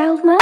Dalma.